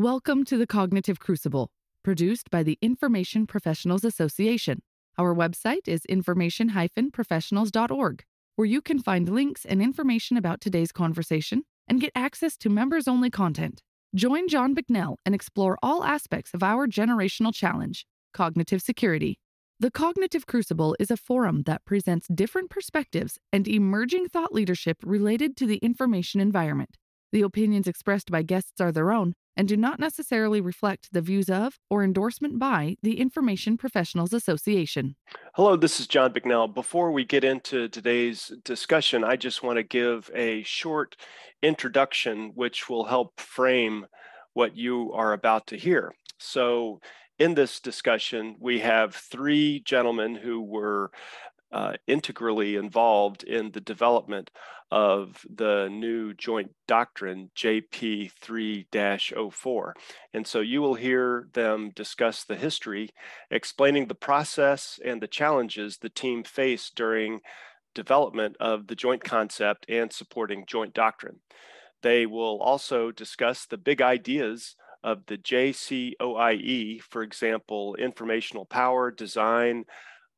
Welcome to the Cognitive Crucible, produced by the Information Professionals Association. Our website is information-professionals.org, where you can find links and information about today's conversation and get access to members-only content. Join John Bicknell and explore all aspects of our generational challenge, cognitive security. The Cognitive Crucible is a forum that presents different perspectives and emerging thought leadership related to the information environment. The opinions expressed by guests are their own and do not necessarily reflect the views of or endorsement by the Information Professionals Association. Hello, this is John Bicknell. Before we get into today's discussion, I just want to give a short introduction which will help frame what you are about to hear. So in this discussion, we have three gentlemen who were integrally involved in the development of the new joint doctrine, JP 3-04. And so you will hear them discuss the history, explaining the process and the challenges the team faced during development of the joint concept and supporting joint doctrine. They will also discuss the big ideas of the JCOIE, for example, informational power, design,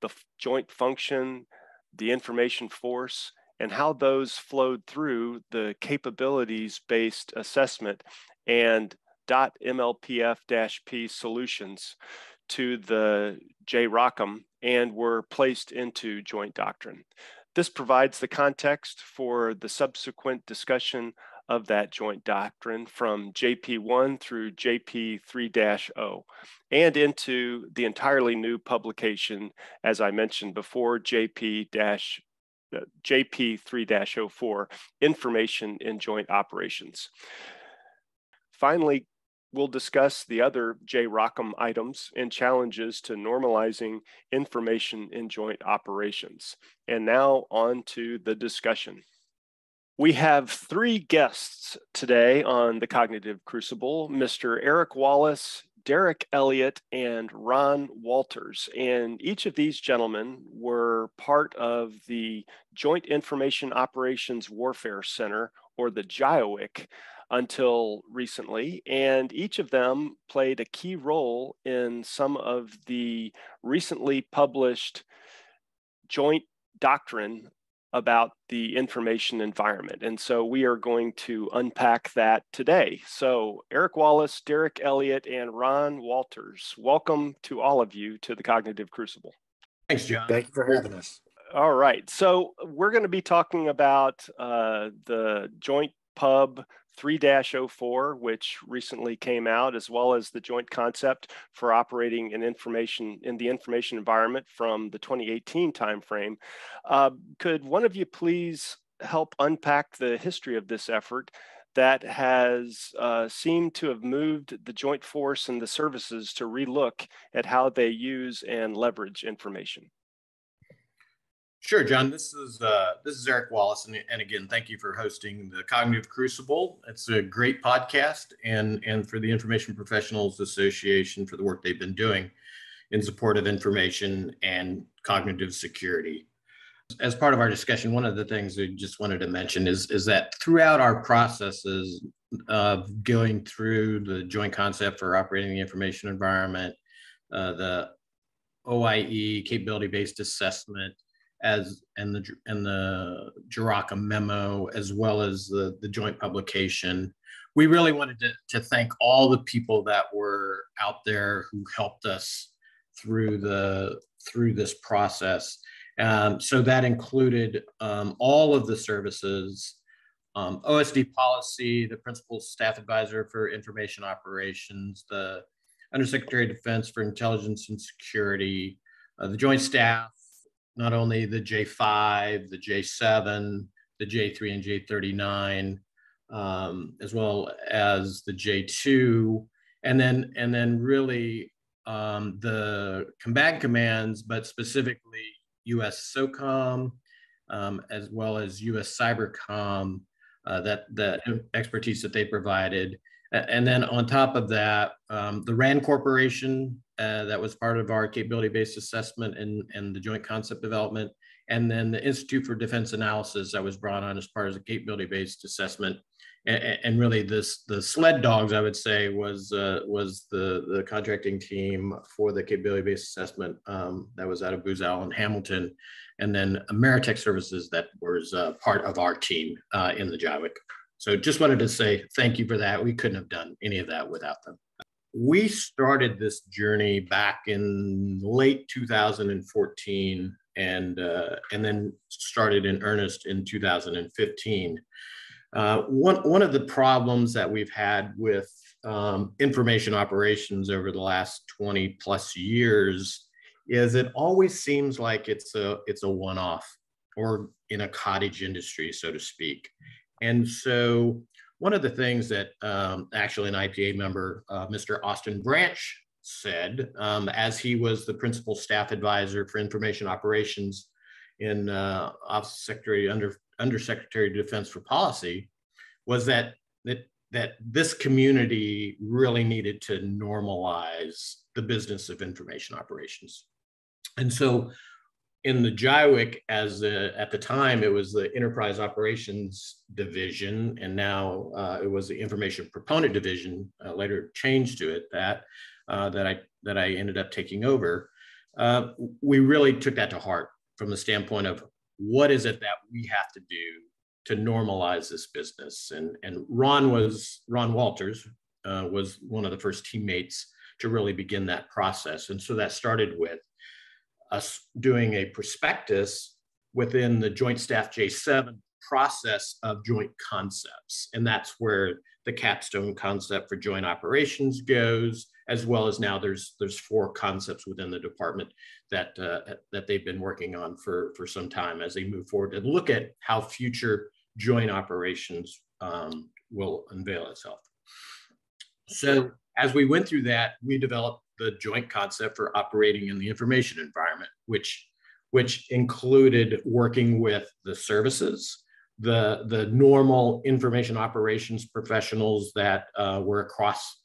the joint function, the information force, and how those flowed through the capabilities-based assessment and .MLPF-P solutions to the JROCM and were placed into joint doctrine. This provides the context for the subsequent discussion of that joint doctrine from JP 1 through JP 3-0 and into the entirely new publication, as I mentioned before, JP 3-04, Information in Joint Operations. Finally, we'll discuss the other JROCM items and challenges to normalizing information in joint operations. And now on to the discussion. We have three guests today on the Cognitive Crucible, Mr. Eric Wallace, Derek Elliott, and Ron Walters. And each of these gentlemen were part of the Joint Information Operations Warfare Center, or the JIOIC, until recently. And each of them played a key role in some of the recently published joint doctrine about the information environment. And so we are going to unpack that today. So Eric Wallace, Derek Elliott, and Ron Walters, welcome to all of you to the Cognitive Crucible. Thanks, John. Thank you for having us. All right. So we're going to be talking about the Joint Pub 3-04, which recently came out, as well as the joint concept for operating in information in the information environment from the 2018 timeframe. Could one of you please help unpack the history of this effort that has seemed to have moved the joint force and the services to relook at how they use and leverage information? Sure, John. This is Eric Wallace, and again, thank you for hosting the Cognitive Crucible. It's a great podcast, and for the Information Professionals Association for the work they've been doing in support of information and cognitive security. As part of our discussion, one of the things we just wanted to mention is that throughout our processes of going through the joint concept for operating the information environment, the OIE capability-based assessment, and the JIROCA memo, as well as the joint publication. We really wanted to thank all the people that were out there who helped us through this process. So that included all of the services, OSD policy, the principal staff advisor for information operations, the Undersecretary of Defense for Intelligence and Security, the joint staff, not only the J5, the J7, the J3 and J39, as well as the J2, and then really the combatant commands, but specifically US SOCOM, as well as US Cybercom, that expertise that they provided. And then on top of that, the RAND Corporation, that was part of our capability-based assessment and the joint concept development. And then the Institute for Defense Analysis that was brought on as part of the capability-based assessment And really, the sled dogs, I would say, was the contracting team for the capability-based assessment that was out of Booz Allen Hamilton, and then Ameritech Services that was part of our team in the JIWIC. So just wanted to say thank you for that. We couldn't have done any of that without them. We started this journey back in late 2014, and then started in earnest in 2015. One of the problems that we've had with information operations over the last 20 plus years is it always seems like it's a one-off or in a cottage industry, so to speak. And so one of the things that actually an IPA member, Mr. Austin Branch, said as he was the principal staff advisor for information operations in Office of Secretary Undersecretary of Defense for Policy, was that this community really needed to normalize the business of information operations. And so in the JIWIC, at the time, it was the Enterprise Operations Division, and now it was the Information Proponent Division, later changed to it, that I ended up taking over. We really took that to heart from the standpoint of, what is it that we have to do to normalize this business? And Ron Walters was one of the first teammates to really begin that process. And so that started with us doing a prospectus within the Joint Staff J7 process of joint concepts. And that's where the capstone concept for joint operations goes, as well as now there's four concepts within the department that they've been working on for some time as they move forward and look at how future joint operations will unveil itself. So as we went through that, we developed the joint concept for operating in the information environment, which included working with the services, the normal information operations professionals that were across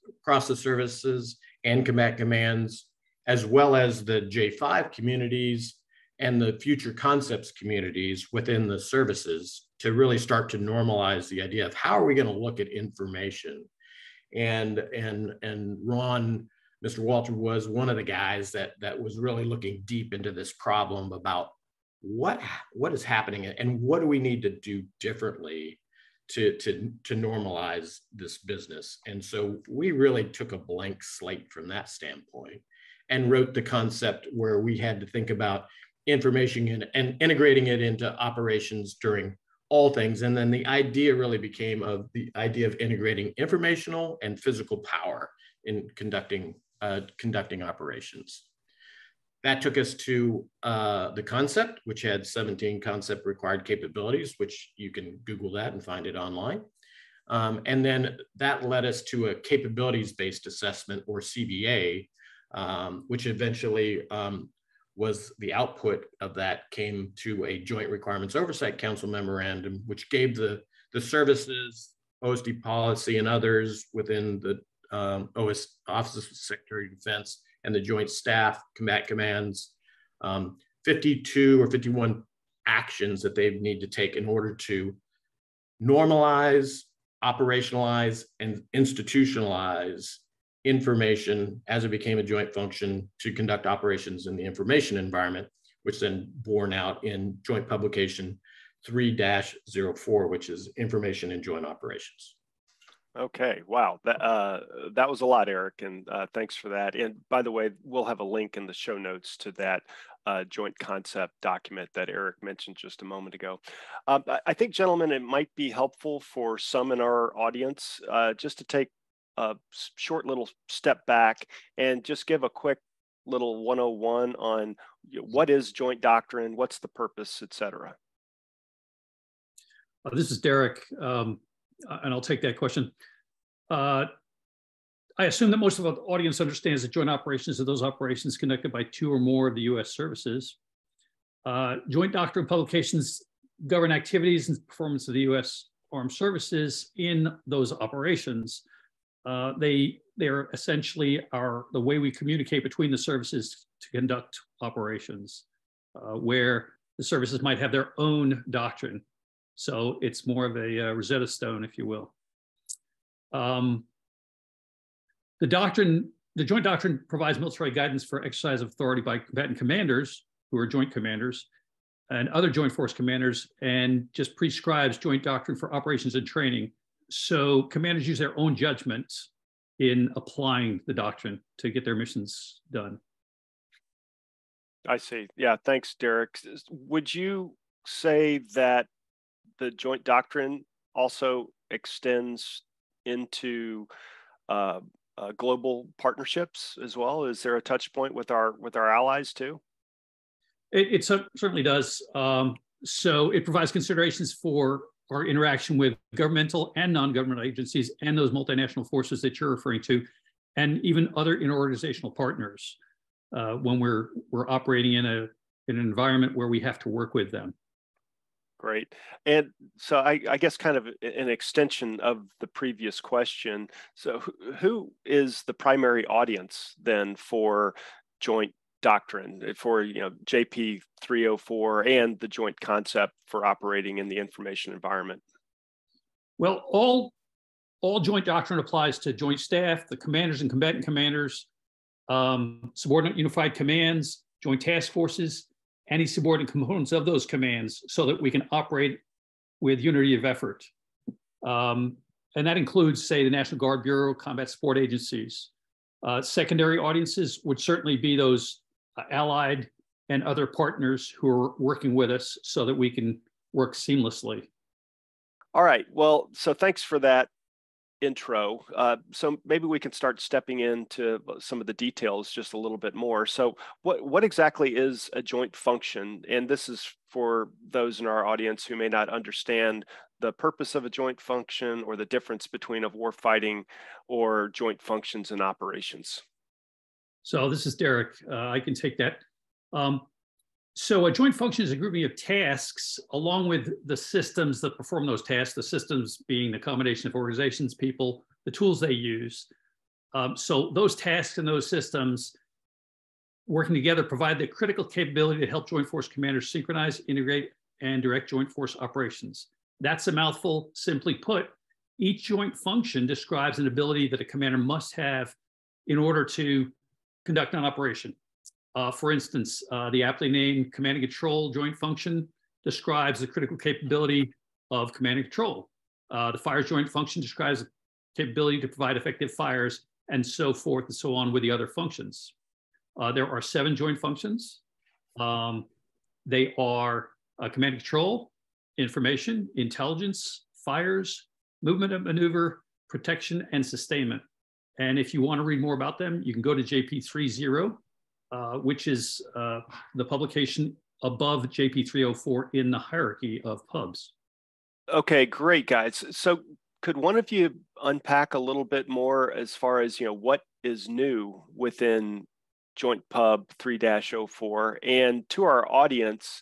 the services and combat commands, as well as the J5 communities and the future concepts communities within the services, to really start to normalize the idea of how are we going to look at information. And Ron, Mr. Walter, was one of the guys that was really looking deep into this problem about what is happening and what do we need to do differently to normalize this business. And so we really took a blank slate from that standpoint and wrote the concept where we had to think about information and integrating it into operations during all things. And then the idea really became of the idea of integrating informational and physical power in conducting operations. That took us to the concept, which had 17 concept required capabilities, which you can Google that and find it online. And then that led us to a capabilities-based assessment, or CBA, which eventually was the output of that, came to a Joint Requirements Oversight Council memorandum, which gave the services, OSD policy, and others within the Office of Secretary of Defense and the Joint Staff Combat Commands, 52 or 51 actions that they need to take in order to normalize, operationalize, and institutionalize information as it became a joint function to conduct operations in the information environment, which then borne out in Joint Publication 3-04, which is Information in Joint Operations. Okay. Wow. That was a lot, Eric, and thanks for that. And by the way, we'll have a link in the show notes to that joint concept document that Eric mentioned just a moment ago. I think, gentlemen, it might be helpful for some in our audience just to take a short little step back and just give a quick little 101 on what is joint doctrine, what's the purpose, et cetera. Well, this is Derek. And I'll take that question. I assume that most of our audience understands that joint operations are those operations conducted by two or more of the U.S. services. Joint doctrine publications govern activities and performance of the U.S. Armed Services in those operations. They're essentially the way we communicate between the services to conduct operations, where the services might have their own doctrine. So it's more of a Rosetta Stone, if you will. The joint doctrine provides military guidance for exercise of authority by combatant commanders, who are joint commanders, and other joint force commanders, and just prescribes joint doctrine for operations and training. So commanders use their own judgment in applying the doctrine to get their missions done. I see. Yeah, thanks, Derek. Would you say that the joint doctrine also extends into global partnerships as well? Is there a touch point with our allies too? It certainly does. So it provides considerations for our interaction with governmental and non-governmental agencies and those multinational forces that you're referring to, and even other interorganizational partners when we're operating in an environment where we have to work with them. Great. And so I guess kind of an extension of the previous question. So who is the primary audience then for joint doctrine, for JP 3-04 and the joint concept for operating in the information environment? Well, all joint doctrine applies to joint staff, the commanders and combatant commanders, subordinate unified commands, joint task forces, any subordinate components of those commands, so that we can operate with unity of effort. And that includes, say, the National Guard Bureau, combat support agencies. Secondary audiences would certainly be those allied and other partners who are working with us so that we can work seamlessly. All right. Well, so thanks for that intro. So maybe we can start stepping into some of the details just a little bit more. So what exactly is a joint function? And this is for those in our audience who may not understand the purpose of a joint function or the difference between a war fighting or joint functions and operations. So this is Derek. I can take that. So a joint function is a grouping of tasks along with the systems that perform those tasks, the systems being the combination of organizations, people, the tools they use. So those tasks and those systems working together provide the critical capability to help joint force commanders synchronize, integrate, and direct joint force operations. That's a mouthful. Simply put, each joint function describes an ability that a commander must have in order to conduct an operation. For instance, the aptly named command and control joint function describes the critical capability of command and control. The fires joint function describes the capability to provide effective fires, and so forth and so on with the other functions. There are 7 joint functions. They are command and control, information, intelligence, fires, movement and maneuver, protection, and sustainment. And if you want to read more about them, you can go to JP 3-0. Which is the publication above JP 3-04 in the hierarchy of pubs. Okay, great, guys. So could one of you unpack a little bit more as far as what is new within Joint Pub 3-04? And to our audience,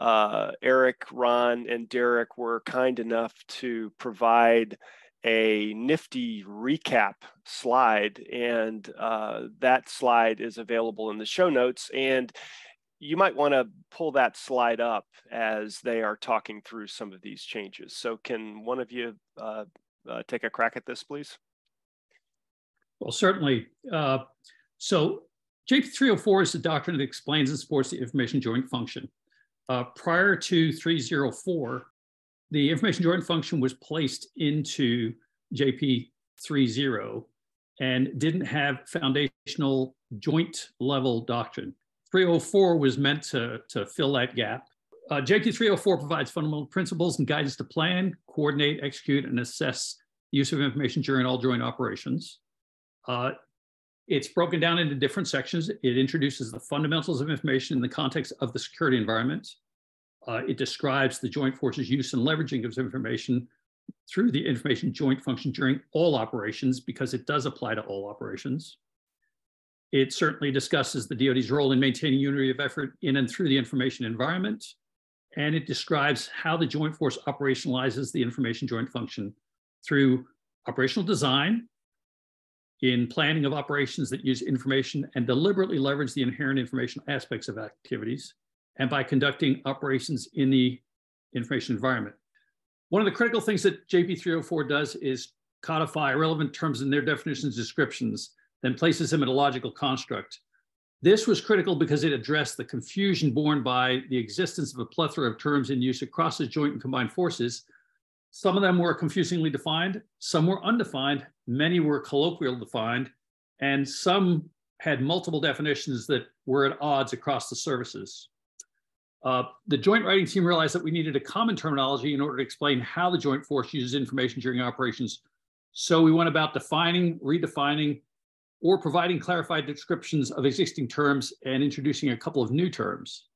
Eric, Ron, and Derek were kind enough to provide a nifty recap slide, and that slide is available in the show notes, and you might want to pull that slide up as they are talking through some of these changes. So can one of you take a crack at this, please? Well, certainly. So JP 3-04 is the doctrine that explains and supports the information joint function. Prior to 3-04, the information joint function was placed into JP 3-0 and didn't have foundational joint level doctrine. 3-04 was meant to fill that gap. JP 3-04 provides fundamental principles and guidance to plan, coordinate, execute, and assess the use of information during all joint operations. It's broken down into different sections. It introduces the fundamentals of information in the context of the security environment. It describes the joint forces' use and leveraging of information through the information joint function during all operations, because it does apply to all operations. It certainly discusses the DoD's role in maintaining unity of effort in and through the information environment. And it describes how the joint force operationalizes the information joint function through operational design, in planning of operations that use information and deliberately leverage the inherent information aspects of activities, and by conducting operations in the information environment. One of the critical things that JP 3-04 does is codify relevant terms in their definitions, descriptions, then places them in a logical construct. This was critical because it addressed the confusion borne by the existence of a plethora of terms in use across the joint and combined forces. Some of them were confusingly defined, some were undefined, many were colloquial defined, and some had multiple definitions that were at odds across the services. The joint writing team realized that we needed a common terminology in order to explain how the joint force uses information during operations. So we went about defining, redefining, or providing clarified descriptions of existing terms and introducing a couple of new terms.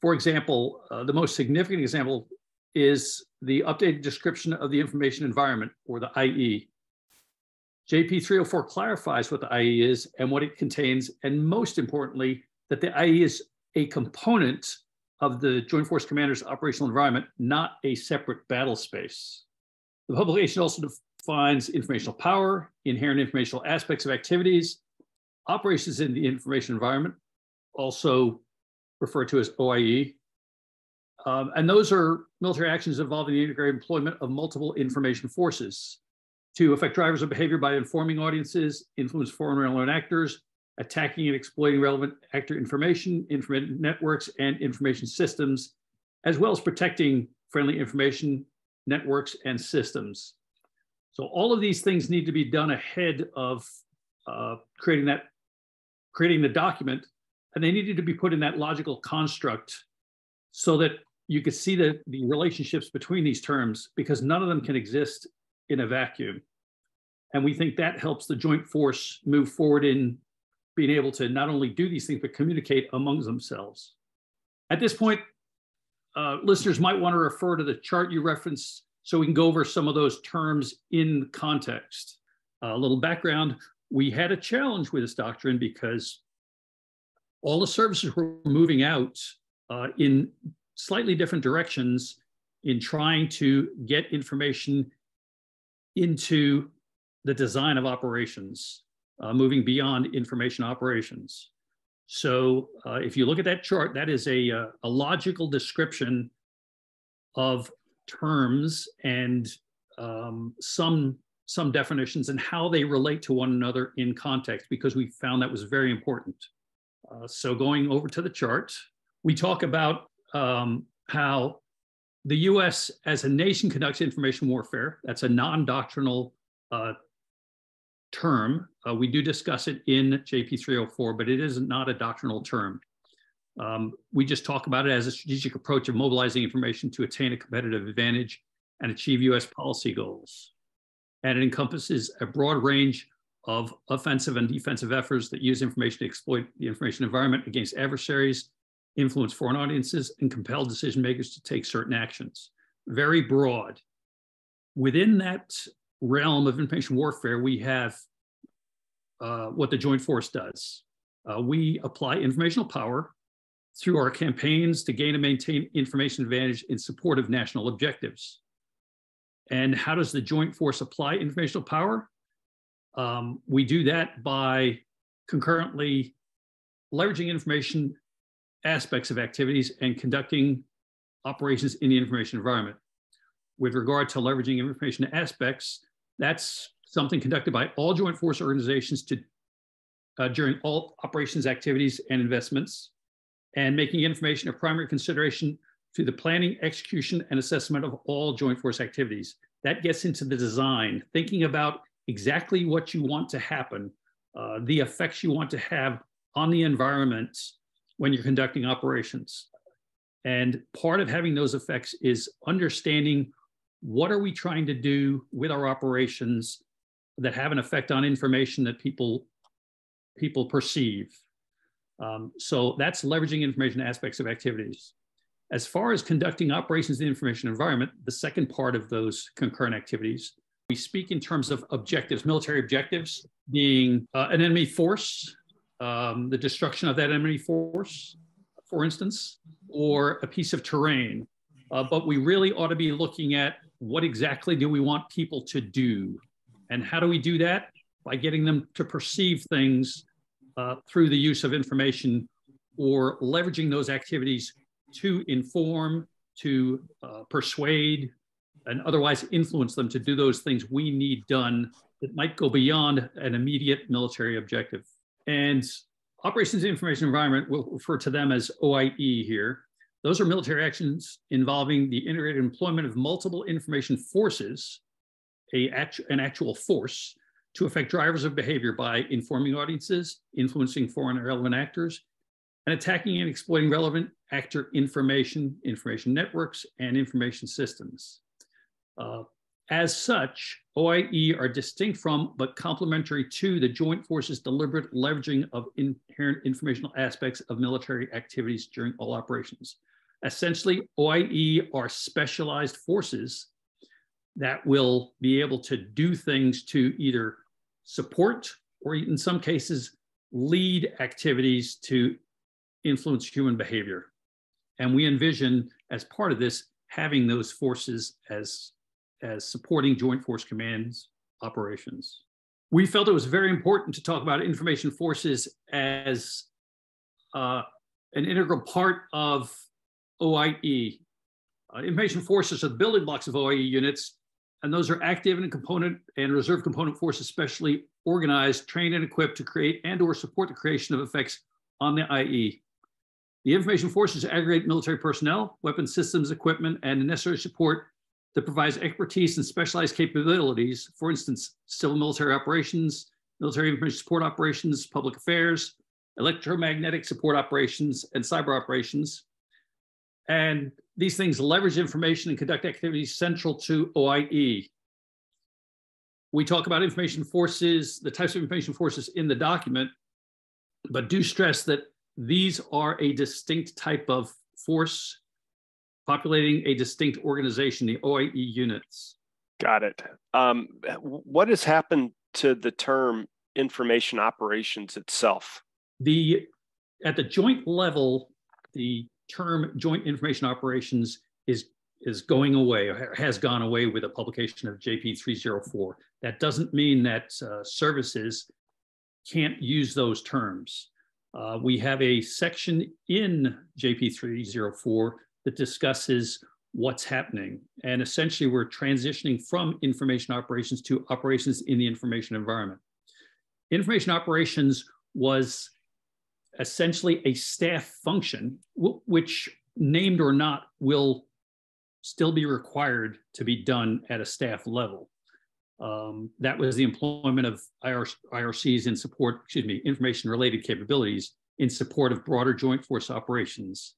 For example, the most significant example is the updated description of the information environment, or the IE. JP 3-04 clarifies what the IE is and what it contains, and most importantly, that the IE is a component of the Joint Force Commander's operational environment, not a separate battle space. The publication also defines informational power, inherent informational aspects of activities, operations in the information environment, also referred to as OIE. And those are military actions involving the integrated employment of multiple information forces to affect drivers of behavior by informing audiences, influence foreign and unknown actors, attacking and exploiting relevant actor information, information networks, and information systems, as well as protecting friendly information networks and systems. So all of these things need to be done ahead of creating the document, and they needed to be put in that logical construct so that you could see the relationships between these terms, because none of them can exist in a vacuum. And we think that helps the joint force move forward in being able to not only do these things, but communicate among themselves. At this point, listeners might want to refer to the chart you referenced so we can go over some of those terms in context. A little background, we had a challenge with this doctrine because all the services were moving out in slightly different directions in trying to get information into the design of operations, moving beyond information operations. So if you look at that chart, that is a logical description of terms and some definitions and how they relate to one another in context, because we found that was very important. So going over to the chart, we talk about how the US as a nation conducts information warfare. That's a non-doctrinal term. We do discuss it in JP 304, but it is not a doctrinal term. We just talk about it as a strategic approach of mobilizing information to attain a competitive advantage and achieve US policy goals. And it encompasses a broad range of offensive and defensive efforts that use information to exploit the information environment against adversaries, influence foreign audiences, and compel decision makers to take certain actions. Very broad. Within that realm of information warfare, we have what the joint force does. We apply informational power through our campaigns to gain and maintain information advantage in support of national objectives. And how does the joint force apply informational power? We do that by concurrently leveraging information aspects of activities and conducting operations in the information environment. With regard to leveraging information aspects, that's something conducted by all joint force organizations during all operations, activities, and investments, and making information a primary consideration to the planning, execution, and assessment of all joint force activities. That gets into the design, thinking about exactly what you want to happen, the effects you want to have on the environment when you're conducting operations. And part of having those effects is understanding what are we trying to do with our operations that have an effect on information that people perceive. So that's leveraging information aspects of activities. As far as conducting operations in the information environment, the second part of those concurrent activities, we speak in terms of objectives, military objectives being an enemy force, the destruction of that enemy force, for instance, or a piece of terrain. But we really ought to be looking at what exactly do we want people to do? And how do we do that? By getting them to perceive things through the use of information or leveraging those activities to inform, to persuade, and otherwise influence them to do those things we need done that might go beyond an immediate military objective. And operations information environment, we'll refer to them as OIE here. Those are military actions involving the integrated employment of multiple information forces, an actual force, to affect drivers of behavior by informing audiences, influencing foreign or relevant actors, and attacking and exploiting relevant actor information, information networks, and information systems. As such, OIE are distinct from, but complementary to, the joint forces' deliberate leveraging of inherent informational aspects of military activities during all operations. Essentially, OIE are specialized forces that will be able to do things to either support or, in some cases, lead activities to influence human behavior. And we envision, as part of this, having those forces as supporting Joint Force Command's operations. We felt it was very important to talk about information forces as an integral part of OIE. Information forces are the building blocks of OIE units, and those are active and component and reserve component forces specially organized, trained, and equipped to create and or support the creation of effects on the IE. The information forces aggregate military personnel, weapon systems, equipment, and the necessary support that provides expertise and specialized capabilities, for instance, civil military operations, military information support operations, public affairs, electromagnetic support operations, and cyber operations. And these things leverage information and conduct activities central to OIE. We talk about information forces, the types of information forces in the document, but do stress that these are a distinct type of force populating a distinct organization, the OIE units. Got it. What has happened to the term information operations itself? At the joint level, the term joint information operations is going away, or has gone away with the publication of JP 3-04. That doesn't mean that services can't use those terms. We have a section in JP 3-04 that discusses what's happening. And essentially, we're transitioning from information operations to operations in the information environment. Information operations was essentially a staff function, which, named or not, will still be required to be done at a staff level. That was the employment of IRCs in support, information-related capabilities in support of broader joint force operations.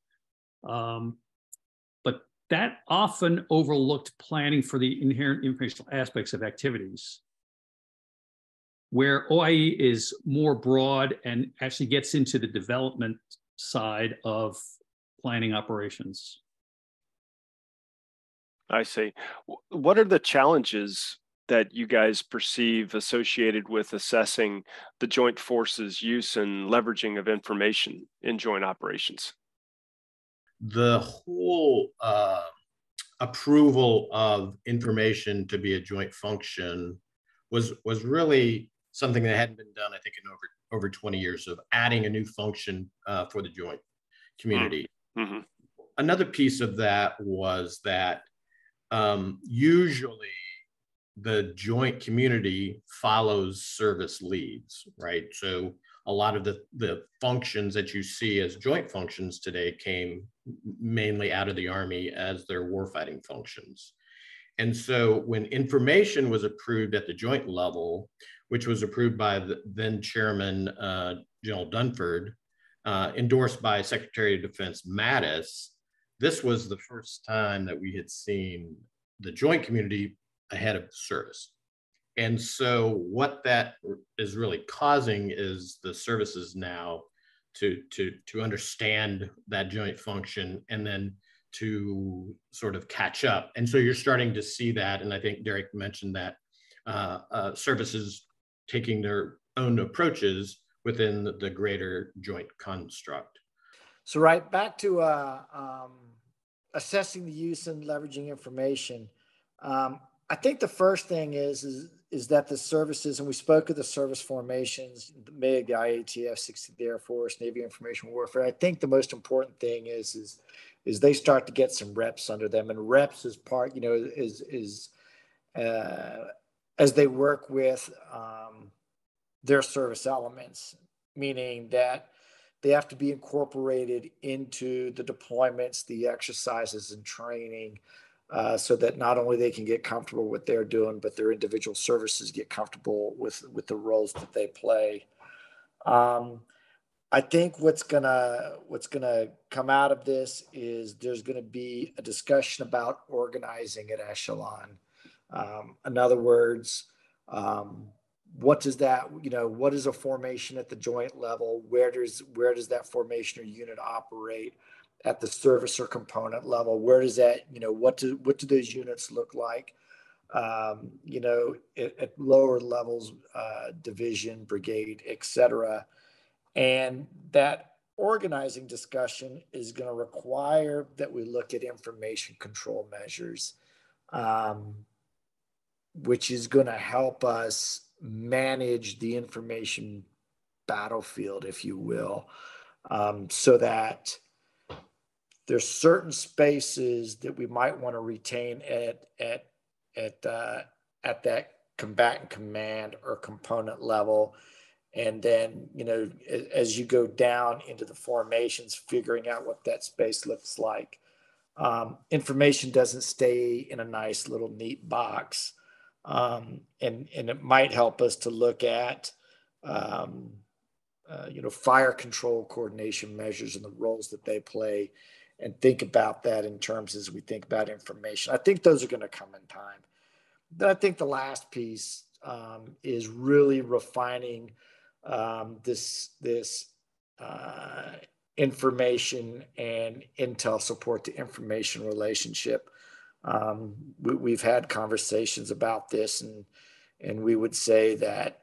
But that often overlooked planning for the inherent informational aspects of activities. Where OIE is more broad and actually gets into the development side of planning operations. I see. What are the challenges that you guys perceive associated with assessing the joint forces' use and leveraging of information in joint operations? The whole approval of information to be a joint function was really something that hadn't been done, I think, in over 20 years of adding a new function for the joint community. Mm-hmm. Another piece of that was that usually the joint community follows service leads, right? So a lot of the functions that you see as joint functions today came mainly out of the Army as their warfighting functions. And so when information was approved at the joint level, which was approved by the then Chairman General Dunford, endorsed by Secretary of Defense Mattis, this was the first time that we had seen the joint community ahead of the service. And so what that is really causing is the services now to understand that joint function and then to sort of catch up. And so you're starting to see that. And I think Derek mentioned that services taking their own approaches within the greater joint construct. So right back to assessing the use and leveraging information. I think the first thing is that the services, and we spoke of the service formations, the MIG, the IATF, 60th Air Force, Navy Information Warfare. I think the most important thing is is they start to get some reps under them, and reps is part, you know, is as they work with their service elements, meaning that they have to be incorporated into the deployments, the exercises, and training, so that not only they can get comfortable with what they're doing, but their individual services get comfortable with the roles that they play. I think what's gonna come out of this is there's gonna be a discussion about organizing at echelon. In other words, what does that, you know, what is a formation at the joint level? Where does that formation or unit operate at the service or component level? Where does that, you know, what do those units look like? You know, at lower levels, division, brigade, et cetera. And that organizing discussion is going to require that we look at information control measures, which is going to help us manage the information battlefield, if you will, so that there's certain spaces that we might want to retain at that combatant command or component level. And then, you know, as you go down into the formations, figuring out what that space looks like. Information doesn't stay in a nice little neat box. And it might help us to look at, you know, fire control coordination measures and the roles that they play, and think about that in terms as we think about information. I think those are going to come in time. Then I think the last piece is really refining this information and intel support to information relationship. We've had conversations about this, and we would say that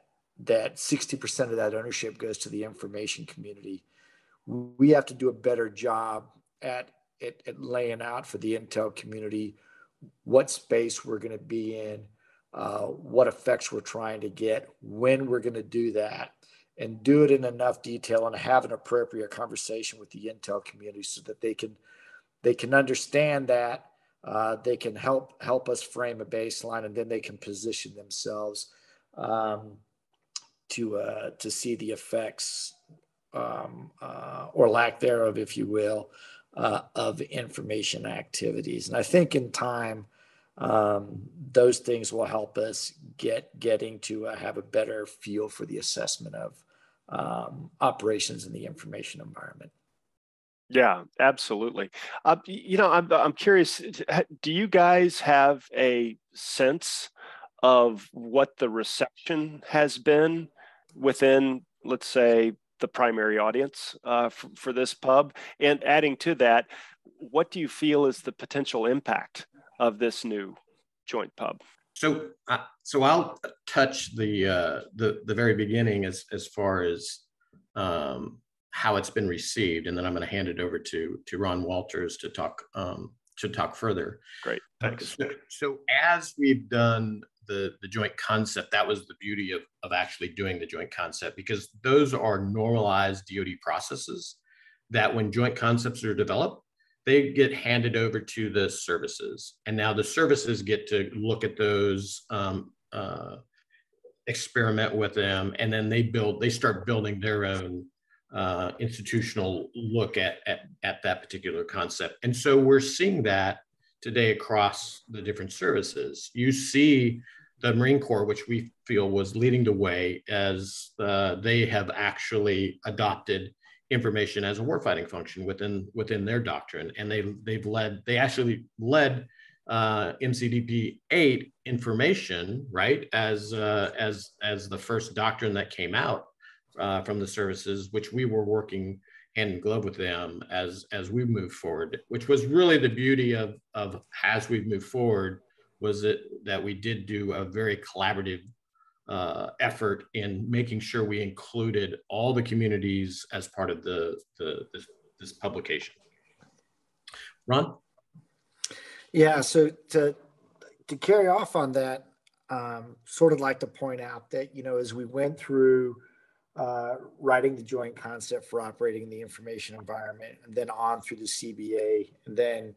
60% of that ownership goes to the information community. We have to do a better job at laying out for the intel community what space we're going to be in, what effects we're trying to get, when we're going to do that, and do it in enough detail and have an appropriate conversation with the intel community so that they can understand that, they can help us frame a baseline, and then they can position themselves to see the effects or lack thereof, if you will, of information activities. And I think in time, those things will help us getting to have a better feel for the assessment of operations in the information environment. Yeah, absolutely. You know, I'm curious, do you guys have a sense of what the reception has been within, let's say, the primary audience for this pub? And adding to that, what do you feel is the potential impact of this new joint pub? So I'll touch the very beginning as far as how it's been received, and then I'm going to hand it over to Ron Walters to talk further. Great, thanks. So as we've done the joint concept, that was the beauty of actually doing the joint concept, because those are normalized DoD processes that when joint concepts are developed, they get handed over to the services, and now the services get to look at those, experiment with them, and then they start building their own institutional look at that particular concept. And so we're seeing that today across the different services. You see the Marine Corps, which we feel was leading the way as they have actually adopted information as a warfighting function within their doctrine, and they actually led MCDP 8 information, right, as the first doctrine that came out from the services, which we were working hand in glove with them as we moved forward, which was really the beauty of as we've moved forward, was that we did do a very collaborative effort in making sure we included all the communities as part of this publication. Ron? Yeah, so to carry off on that, sort of like to point out that, you know, as we went through writing the joint concept for operating the information environment, and then on through the CBA, and then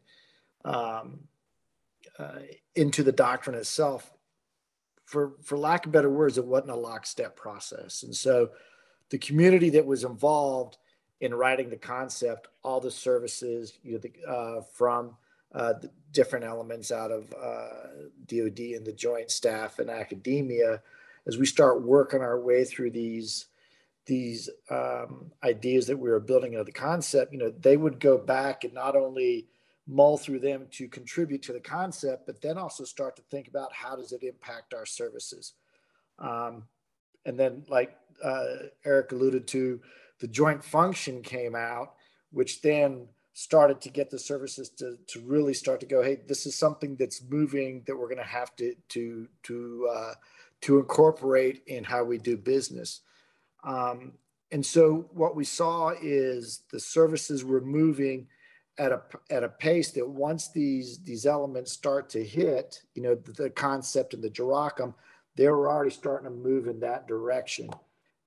into the doctrine itself, for lack of better words, it wasn't a lockstep process. And so the community that was involved in writing the concept, all the services, you know, from the different elements out of DOD and the joint staff and academia, as we start working our way through these ideas that we were building of the concept, you know, they would go back and not only mull through them to contribute to the concept, but then also start to think about how does it impact our services. And then, like Eric alluded to, the joint function came out, which then started to get the services to really start to go, hey, this is something that's moving that we're going to have to incorporate in how we do business. And so what we saw is the services were moving at a pace that once these elements start to hit, you know, the concept and the JIROCM, they were already starting to move in that direction.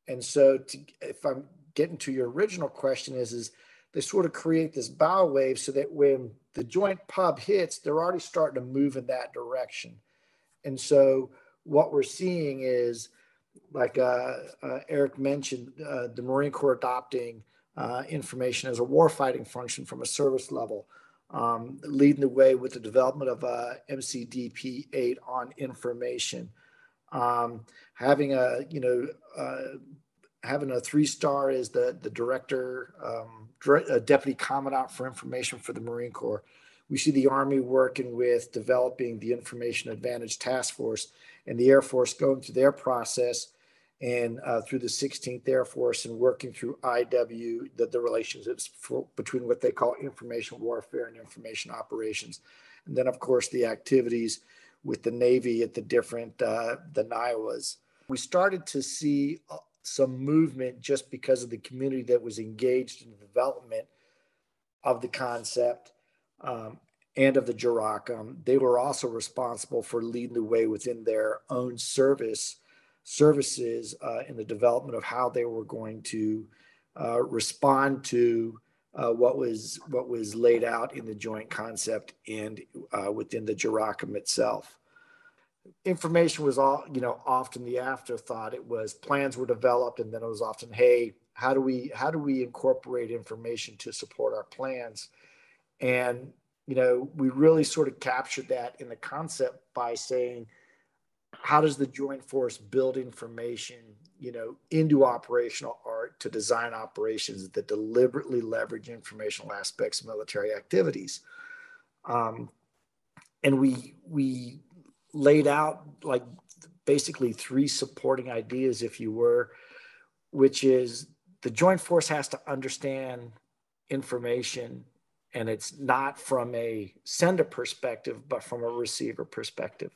And so if I'm getting to your original question, is they sort of create this bow wave so that when the joint pub hits, they're already starting to move in that direction. And so what we're seeing is, like Eric mentioned, the Marine Corps adopting information as a warfighting function from a service level, leading the way with the development of MCDP 8 on information, having a 3-star as the director, Deputy Commandant for Information for the Marine Corps. We see the Army working with developing the Information Advantage Task Force, and the Air Force going through their process and through the 16th Air Force and working through IW, the relationships between what they call information warfare and information operations. And then, of course, the activities with the Navy at the different, the NIWAs. We started to see some movement just because of the community that was engaged in the development of the concept and of the JIROCM. They were also responsible for leading the way within their own services in the development of how they were going to respond to what was laid out in the joint concept and within the JIROCM itself. Information was all, you know, often the afterthought. It was plans were developed, and then it was often, hey, how do we incorporate information to support our plans? And, you know, we really sort of captured that in the concept by saying, how does the joint force build information, you know, into operational art to design operations that deliberately leverage informational aspects of military activities? And we laid out, like, basically 3 supporting ideas, if you were, which is the joint force has to understand information, and it's not from a sender perspective, but from a receiver perspective.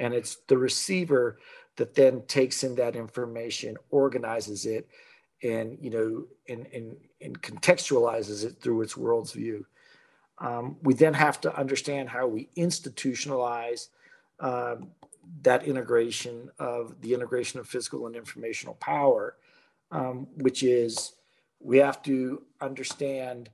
And it's the receiver that then takes in that information, organizes it, and, you know, and contextualizes it through its world's view. We then have to understand how we institutionalize that integration of physical and informational power, which is we have to understand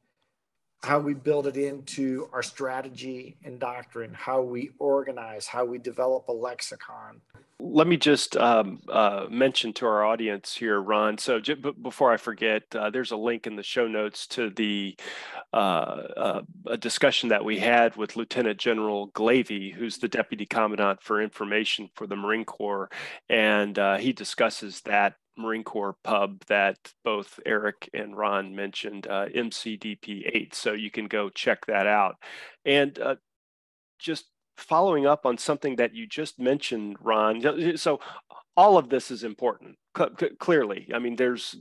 how we build it into our strategy and doctrine, how we organize, how we develop a lexicon. Let me just mention to our audience here, Ron, so before I forget, there's a link in the show notes to the discussion that we had with Lieutenant General Glavy, who's the Deputy Commandant for Information for the Marine Corps, and he discusses that Marine Corps pub that both Eric and Ron mentioned, MCDP 8. So you can go check that out. And just following up on something that you just mentioned, Ron, so all of this is important, clearly. I mean, there's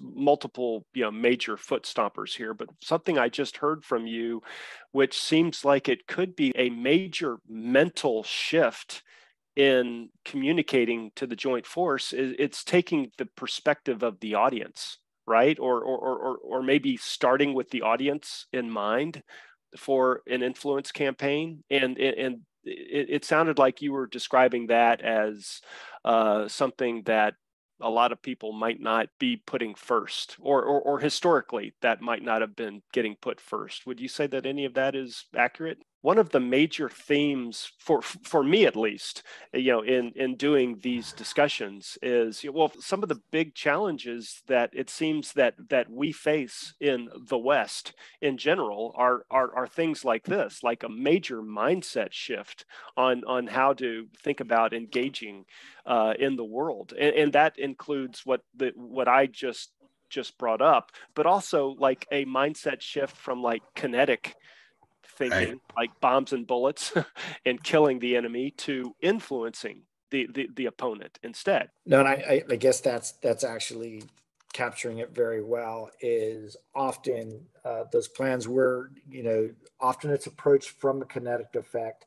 multiple, you know, major foot stompers here, but something I just heard from you, which seems like it could be a major mental shift in communicating to the joint force, it's taking the perspective of the audience, right? Or maybe starting with the audience in mind for an influence campaign. And it sounded like you were describing that as something that a lot of people might not be putting first, or historically that might not have been getting put first. Would you say that any of that is accurate? One of the major themes for me, at least, you know, in doing these discussions is, well, some of the big challenges that it seems that we face in the West in general are things like this, like a major mindset shift on how to think about engaging in the world, and that includes what I just brought up, but also like a mindset shift from like kinetic thinking, right, like bombs and bullets and killing the enemy, to influencing the opponent instead. No, and I guess that's actually capturing it very well, is often those plans were, you know, often it's approached from a kinetic effect.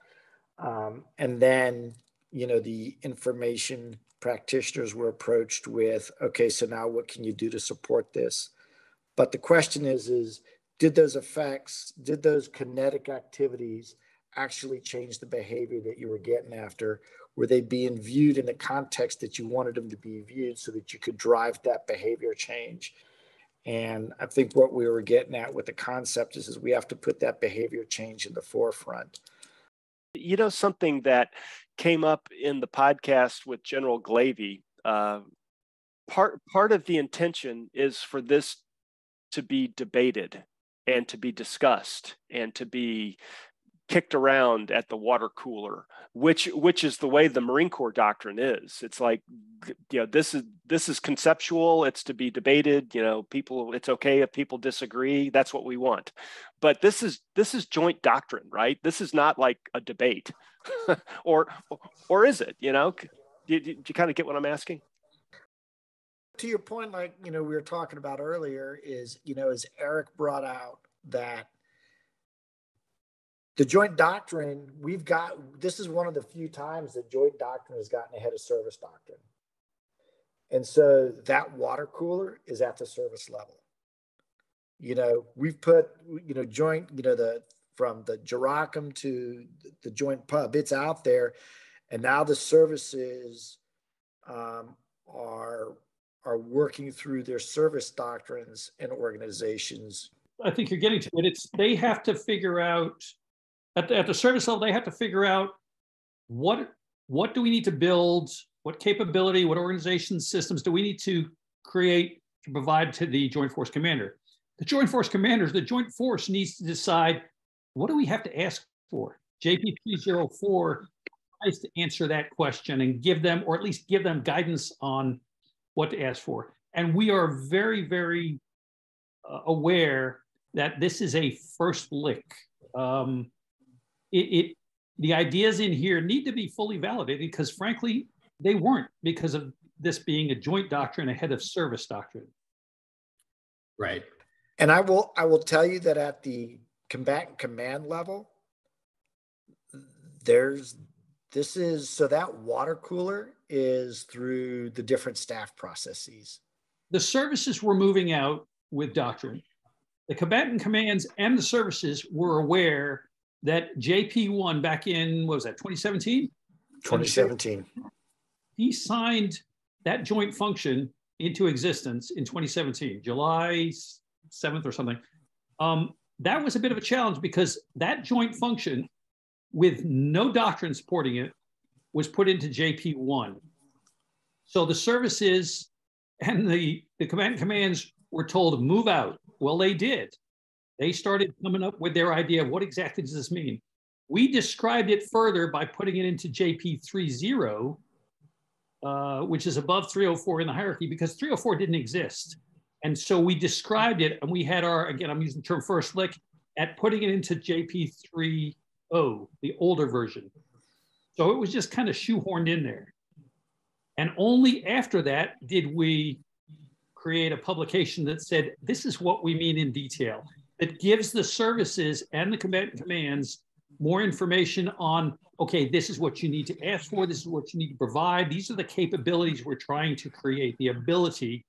And then, you know, the information practitioners were approached with, okay, so now what can you do to support this? But the question is, did those effects, did those kinetic activities actually change the behavior that you were getting after? Were they being viewed in the context that you wanted them to be viewed so that you could drive that behavior change? And I think what we were getting at with the concept is we have to put that behavior change in the forefront. You know, something that came up in the podcast with General Glavy, part of the intention is for this to be debated and to be discussed and to be kicked around at the water cooler, which is the way the Marine Corps doctrine is. It's like, you know, this is conceptual. It's to be debated. You know, people, it's okay if people disagree. That's what we want. But this is joint doctrine, right? This is not like a debate, or is it? You know, do you kind of get what I'm asking? To your point, like, you know, we were talking about earlier is, you know, as Eric brought out that the joint doctrine, we've got, this is one of the few times that joint doctrine has gotten ahead of service doctrine. And so that water cooler is at the service level. You know, we've put, you know, joint, you know, from the JIROCM to the joint pub, it's out there. And now the services are working through their service doctrines and organizations. I think you're getting to it. It's, they have to figure out, at the service level, they have to figure out what do we need to build, what capability, what organization systems do we need to create to provide to the Joint Force Commander. The Joint Force Commanders, the Joint Force needs to decide, what do we have to ask for? JP 3-04 tries to answer that question and give them, or at least give them guidance on what to ask for. And we are very, very aware that this is a first lick. The ideas in here need to be fully validated, because frankly, they weren't, because of this being a joint doctrine ahead of service doctrine. Right. And I will tell you that at the combatant command level, so that water cooler is through the different staff processes. The services were moving out with doctrine. The combatant commands and the services were aware that JP 1 back in, what was that, 2017? 2017. He signed that joint function into existence in 2017, July 7th or something. That was a bit of a challenge, because that joint function with no doctrine supporting it was put into JP 1. So the services and the command commands were told to move out. Well, they did. They started coming up with their idea of what exactly does this mean. We described it further by putting it into JP 3-0, which is above 304 in the hierarchy, because 304 didn't exist. And so we described it, and we had our, again, I'm using the term first lick, at putting it into JP 3-0, the older version. So it was just kind of shoehorned in there. And only after that did we create a publication that said, this is what we mean in detail. That gives the services and the combatant commands more information on, okay, this is what you need to ask for, this is what you need to provide, these are the capabilities we're trying to create, the ability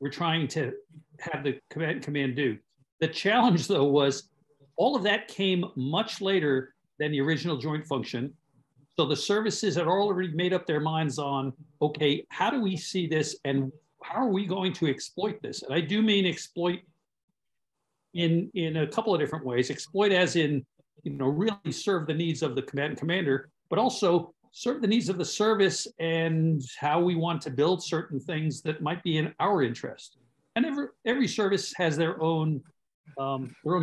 we're trying to have the combatant command do. The challenge, though, was all of that came much later than the original joint function. So the services had already made up their minds on, okay, how do we see this and how are we going to exploit this? And I do mean exploit in a couple of different ways. Exploit as in, you know, really serve the needs of the command and commander, but also serve the needs of the service and how we want to build certain things that might be in our interest. And every service has their own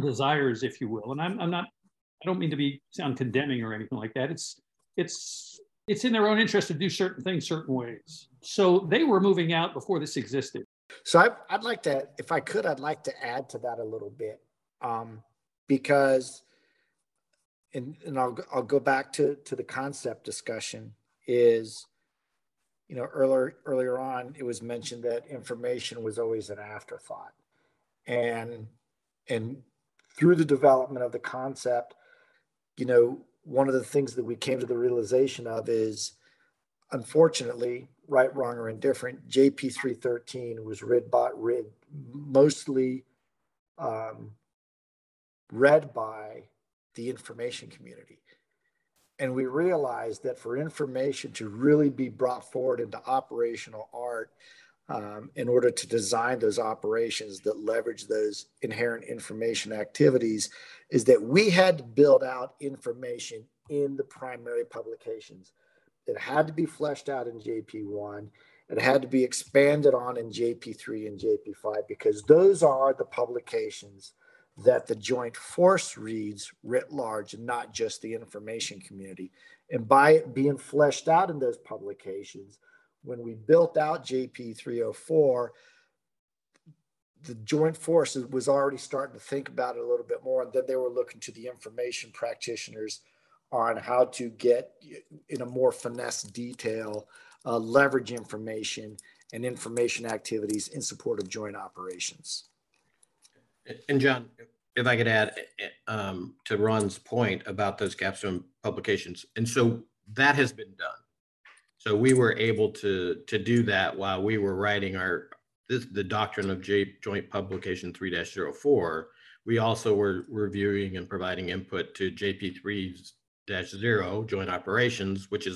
desires, if you will. And I don't mean to sound condemning or anything like that. It's in their own interest to do certain things certain ways. So they were moving out before this existed. So I'd like to, if I could, I'd like to add to that a little bit, because, and I'll go back to the concept discussion is, you know, earlier on, it was mentioned that information was always an afterthought, and through the development of the concept, you know, one of the things that we came to the realization of is, unfortunately, right, wrong, or indifferent, JP 3-13 was read by the information community. And we realized that for information to really be brought forward into operational art, in order to design those operations that leverage those inherent information activities, is that we had to build out information in the primary publications. It had to be fleshed out in JP 1. It had to be expanded on in JP 3 and JP 5, because those are the publications that the joint force reads writ large, and not just the information community. And by it being fleshed out in those publications, when we built out JP 3-04, the joint forces was already starting to think about it a little bit more. And then they were looking to the information practitioners on how to get in a more finessed detail, leverage information and information activities in support of joint operations. And John, if I could add to Ron's point about those capstone publications. And so that has been done. So we were able to do that while we were writing the doctrine of Joint Publication 3-04. We also were reviewing and providing input to JP 3-0 Joint Operations, which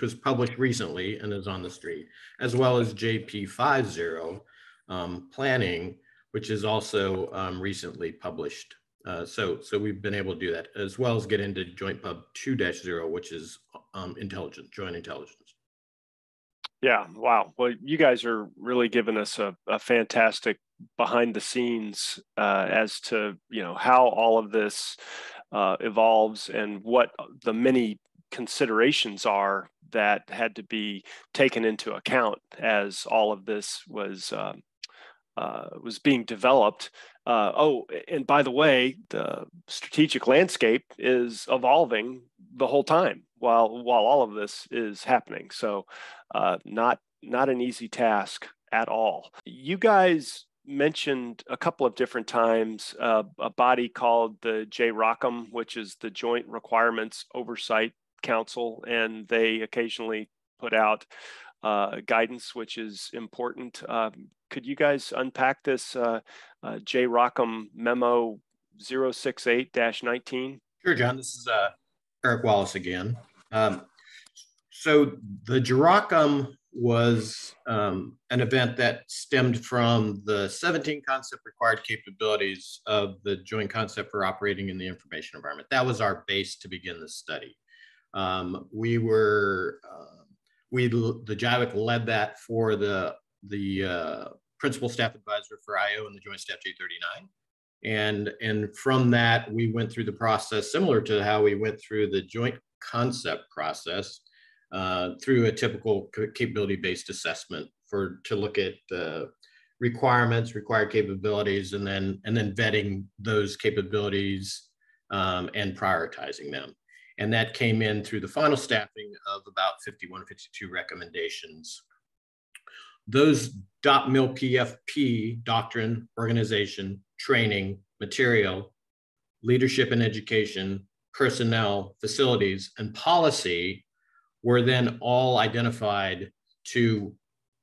was published recently and is on the street, as well as JP 5-0 Planning, which is also recently published. So we've been able to do that, as well as get into Joint Pub 2-0, which is joint intelligence. Yeah, wow. Well, you guys are really giving us a fantastic behind the scenes as to, you know, how all of this evolves and what the many considerations are that had to be taken into account as all of this was being developed. Oh, and by the way, the strategic landscape is evolving the whole time while all of this is happening. So not an easy task at all. You guys mentioned a couple of different times a body called the JROCM, which is the Joint Requirements Oversight Council, and they occasionally put out guidance, which is important. Could you guys unpack this JROCM memo 068-19? Sure, John. This is Eric Wallace again. So the JROCM was an event that stemmed from the 17 concept required capabilities of the joint concept for operating in the information environment. That was our base to begin the study. The JIWIC led that for the principal staff advisor for IO and the joint staff J39. And from that, we went through the process similar to how we went through the joint concept process through a typical capability-based assessment to look at requirements, required capabilities, and then vetting those capabilities and prioritizing them. And that came in through the final staffing of about 51, 52 recommendations. Those DOTmLPF-P, doctrine, organization, training, material, leadership and education, personnel, facilities, and policy were then all identified to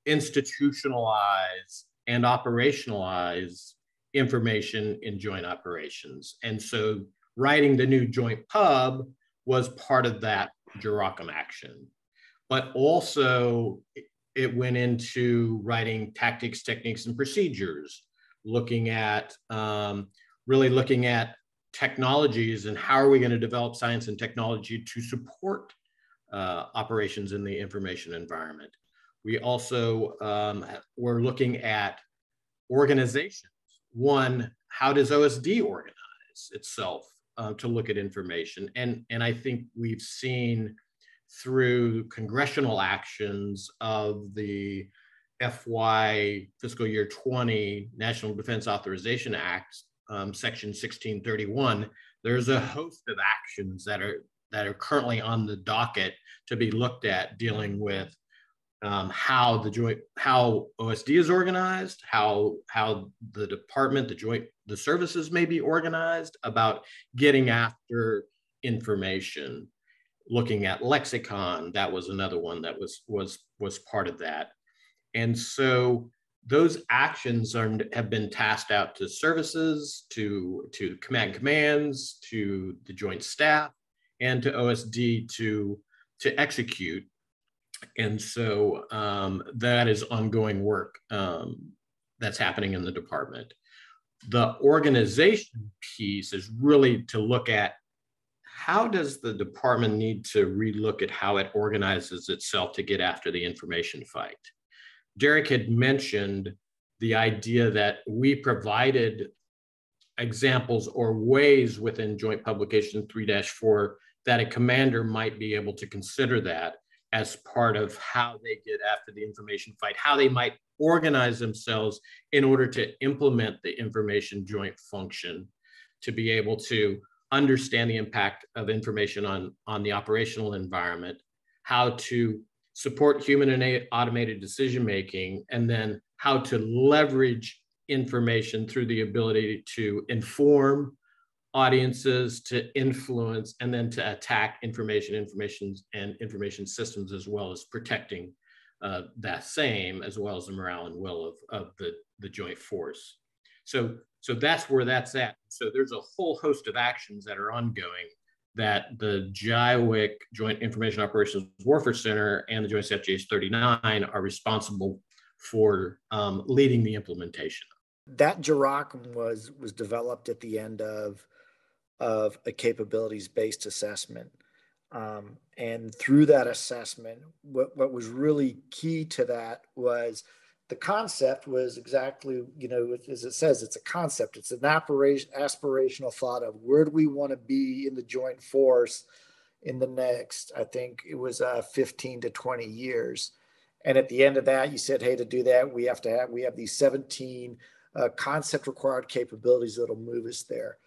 institutionalize and operationalize information in joint operations. And so writing the new joint pub was part of that JIROCM action. But also it went into writing tactics, techniques, and procedures, looking at, really looking at technologies and how are we going to develop science and technology to support operations in the information environment. We also were looking at organizations. One, how does OSD organize itself to look at information? And I think we've seen through congressional actions of the FY fiscal year 20 National Defense Authorization Act, section 1631, there's a host of actions that are currently on the docket to be looked at dealing with how OSD is organized, how the department, the services may be organized about getting after information. Looking at lexicon, that was another one that was part of that. And so those actions have been tasked out to services, to command commands, to the joint staff, and to OSD to execute. And so that is ongoing work that's happening in the department. The organization piece is really to look at how does the department need to relook at how it organizes itself to get after the information fight? Derek had mentioned the idea that we provided examples or ways within Joint Publication 3-4 that a commander might be able to consider that as part of how they get after the information fight, how they might organize themselves in order to implement the information joint function, to be able to understand the impact of information on the operational environment, how to support human and automated decision-making, and then how to leverage information through the ability to inform audiences, to influence, and then to attack information systems, as well as protecting that same, as well as the morale and will of the joint force. So that's where that's at. So there's a whole host of actions that are ongoing that the JIWIC, Joint Information Operations Warfare Center, and the Joint Staff JS39 are responsible for leading the implementation. That JIROCM was developed at the end of a capabilities-based assessment. And through that assessment, what was really key to that was the concept was exactly, you know, as it says, it's a concept. It's an aspirational thought of where do we want to be in the joint force in the next, I think it was 15 to 20 years. And at the end of that, you said, hey, to do that, we have these 17 concept required capabilities that'll move us there.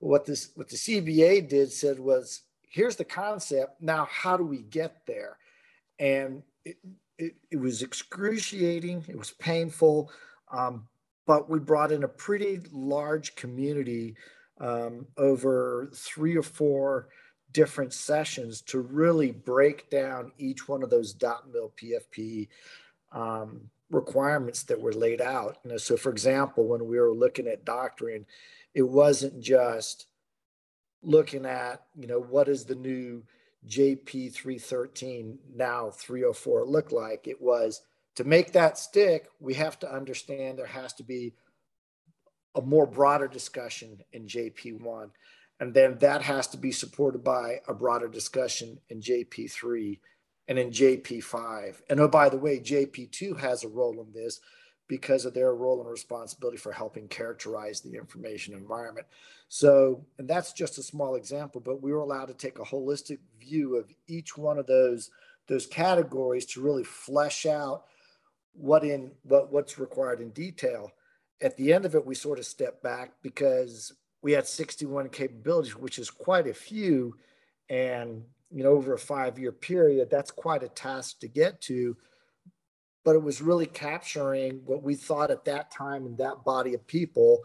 What the CBA said was, here's the concept. Now, how do we get there? And it was excruciating. It was painful, but we brought in a pretty large community over 3 or 4 different sessions to really break down each one of those DOTmLPF-P requirements that were laid out. You know, so for example, when we were looking at doctrine, it wasn't just looking at, you know, what is the new JP 3-13, now 3-04 look like. It was, to make that stick, we have to understand there has to be a more broader discussion in JP 1. And then that has to be supported by a broader discussion in JP 3 and in JP 5. And oh, by the way, JP 2 has a role in this because of their role and responsibility for helping characterize the information environment. So, and that's just a small example, but we were allowed to take a holistic view of each one of those categories to really flesh out what's required in detail. At the end of it, we sort of stepped back because we had 61 capabilities, which is quite a few. And, you know, over a 5-year period, that's quite a task to get to. But it was really capturing what we thought at that time in that body of people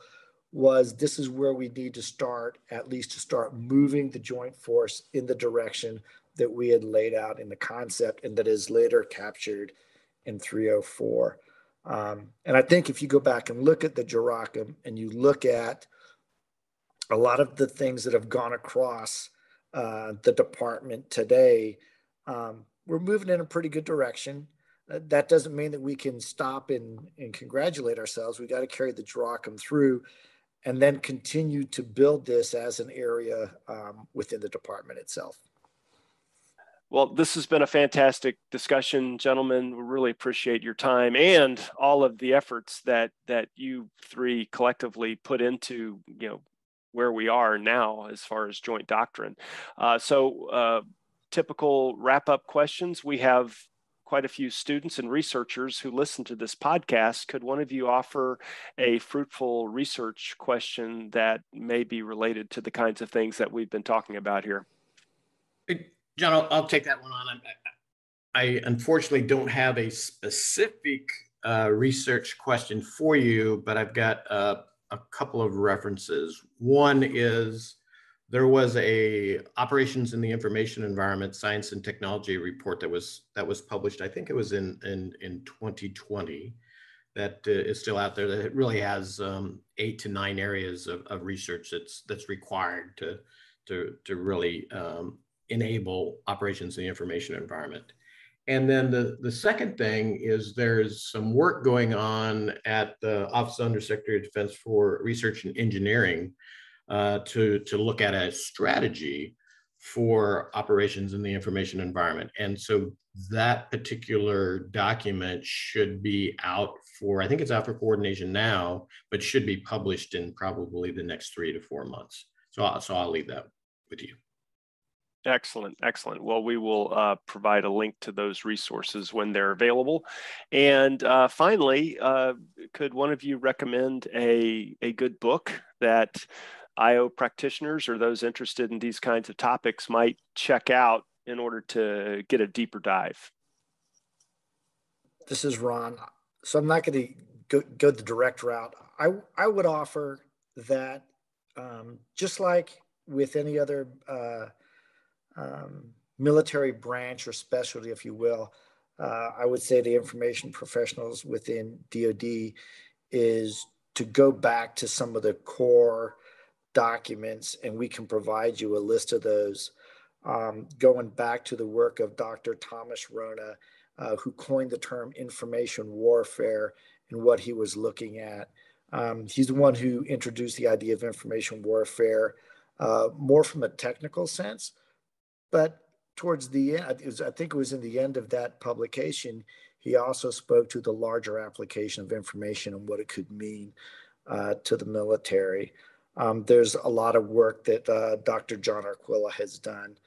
was, this is where we need to start, at least to start moving the joint force in the direction that we had laid out in the concept and that is later captured in 304. And I think if you go back and look at the JIROCM and you look at a lot of the things that have gone across the department today, we're moving in a pretty good direction. That doesn't mean that we can stop and congratulate ourselves. We got to carry the DROCM through and then continue to build this as an area within the department itself. Well, this has been a fantastic discussion, gentlemen. We really appreciate your time and all of the efforts that you three collectively put into, you know, where we are now as far as joint doctrine. Typical wrap-up questions. We have quite a few students and researchers who listen to this podcast. Could one of you offer a fruitful research question that may be related to the kinds of things that we've been talking about here? John, I'll take that one on. I unfortunately don't have a specific research question for you, but I've got a couple of references. One is there was a Operations in the Information Environment, Science and Technology report that was published. I think it was in 2020. That is still out there. That it really has 8 to 9 areas of research that's required to really enable operations in the information environment. And then the second thing is there's some work going on at the Office of Undersecretary of Defense for Research and Engineering to look at a strategy for operations in the information environment. And so that particular document should be out for, I think it's out for coordination now, but should be published in probably the next 3 to 4 months. So I'll leave that with you. Excellent, excellent. Well, we will provide a link to those resources when they're available. And finally, could one of you recommend a good book that IO practitioners or those interested in these kinds of topics might check out in order to get a deeper dive? This is Ron. So I'm not going to go the direct route. I would offer that just like with any other military branch or specialty, if you will, I would say the information professionals within DoD is to go back to some of the core documents, and we can provide you a list of those. Going back to the work of Dr. Thomas Rona, who coined the term information warfare and what he was looking at. He's the one who introduced the idea of information warfare more from a technical sense. But towards the end, I think it was in the end of that publication, he also spoke to the larger application of information and what it could mean to the military. There's a lot of work that Dr. John Arquilla has done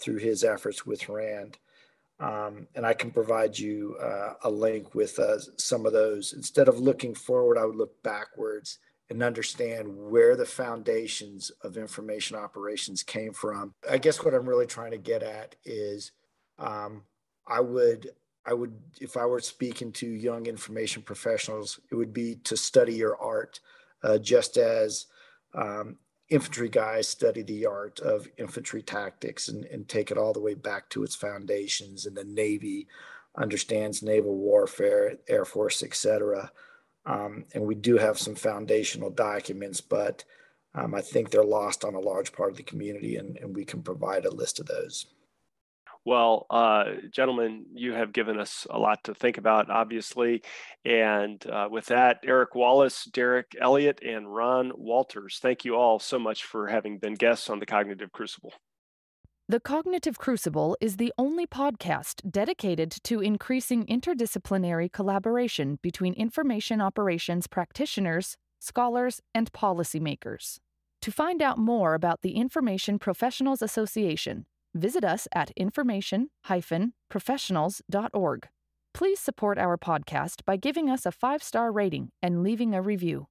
through his efforts with RAND. And I can provide you a link with some of those. Instead of looking forward, I would look backwards and understand where the foundations of information operations came from. I guess what I'm really trying to get at is I would, if I were speaking to young information professionals, it would be to study your art, just as infantry guys study the art of infantry tactics and take it all the way back to its foundations, and the Navy understands naval warfare, Air Force, et cetera. And we do have some foundational documents, but I think they're lost on a large part of the community, and we can provide a list of those. Well, gentlemen, you have given us a lot to think about, obviously. And with that, Eric Wallace, Derek Elliott, and Ron Walters, thank you all so much for having been guests on the Cognitive Crucible. The Cognitive Crucible is the only podcast dedicated to increasing interdisciplinary collaboration between information operations practitioners, scholars, and policymakers. To find out more about the Information Professionals Association, visit us at information-professionals.org. Please support our podcast by giving us a 5-star rating and leaving a review.